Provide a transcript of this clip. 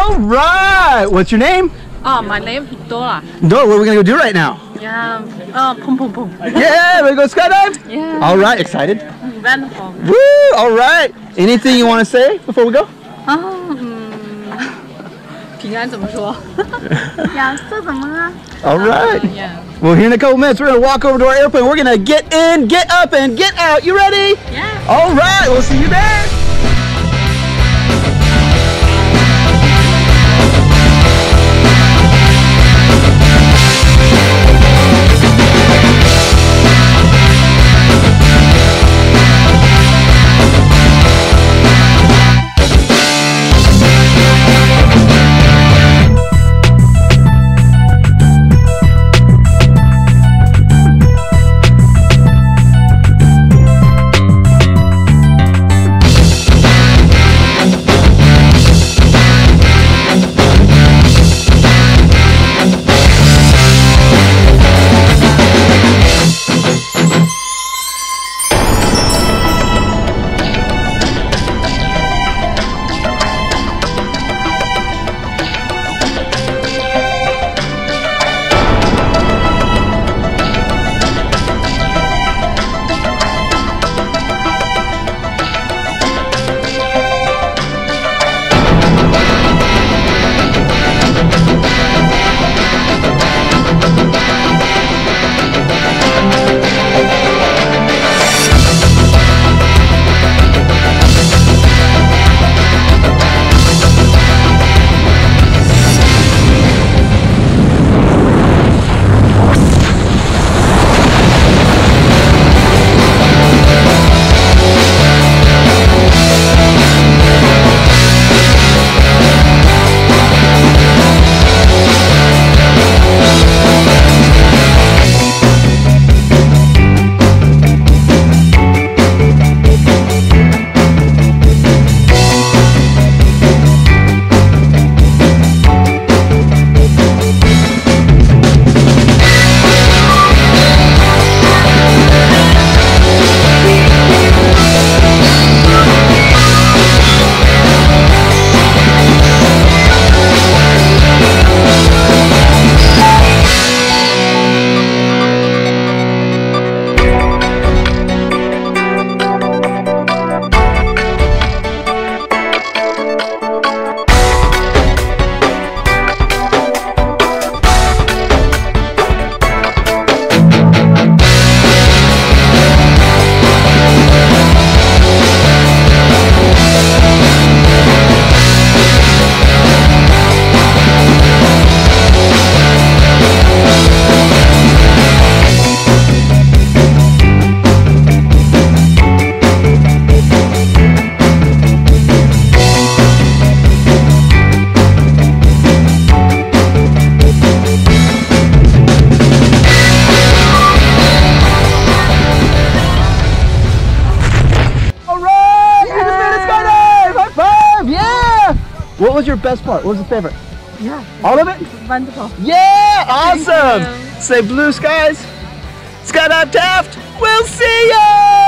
All right. What's your name? My name is Dora. Dora, what are we going to go do right now? Yeah, pum pum pum. Yeah, we're going to go skydive? Yeah. All right, excited? Wonderful. Woo, all right. Anything you want to say before we go? All right. Yeah. Well, here in a couple minutes, we're going to walk over to our airplane. We're going to get in, get up, and get out. You ready? Yeah. All right. We'll see you there. What was your best part? What was your favorite? Yeah. All of it? Wonderful. Yeah, awesome. Say blue skies. Skydive Taft. We'll see ya.